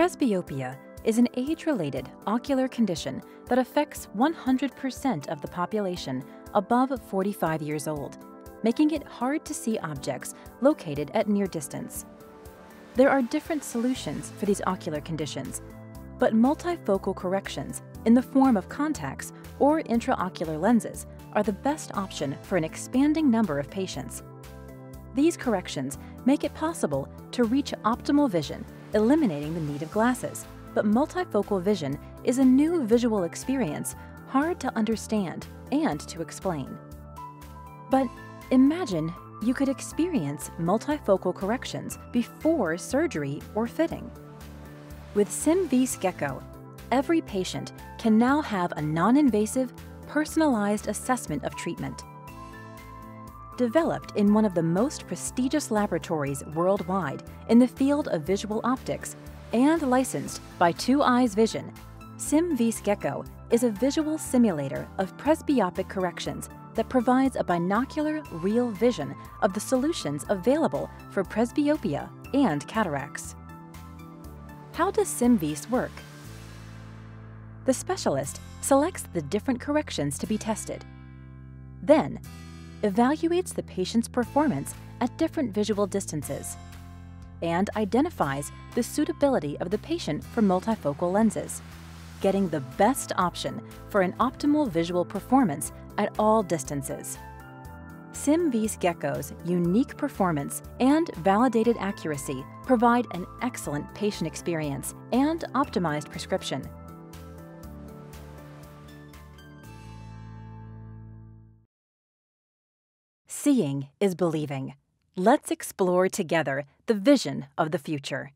Presbyopia is an age-related ocular condition that affects 100% of the population above 45 years old, making it hard to see objects located at near distance. There are different solutions for these ocular conditions, but multifocal corrections in the form of contacts or intraocular lenses are the best option for an expanding number of patients. These corrections make it possible to reach optimal vision, eliminating the need of glasses. But multifocal vision is a new visual experience hard to understand and to explain. But imagine you could experience multifocal corrections before surgery or fitting. With SimVis Gekko, every patient can now have a non-invasive, personalized assessment of treatment. Developed in one of the most prestigious laboratories worldwide in the field of visual optics and licensed by Two Eyes Vision, SimVis Gekko is a visual simulator of presbyopic corrections that provides a binocular real vision of the solutions available for presbyopia and cataracts. How does SimVis work? The specialist selects the different corrections to be tested, then evaluates the patient's performance at different visual distances, and identifies the suitability of the patient for multifocal lenses, getting the best option for an optimal visual performance at all distances. SimVis Gekko's unique performance and validated accuracy provide an excellent patient experience and optimized prescription. Seeing is believing. Let's explore together the vision of the future.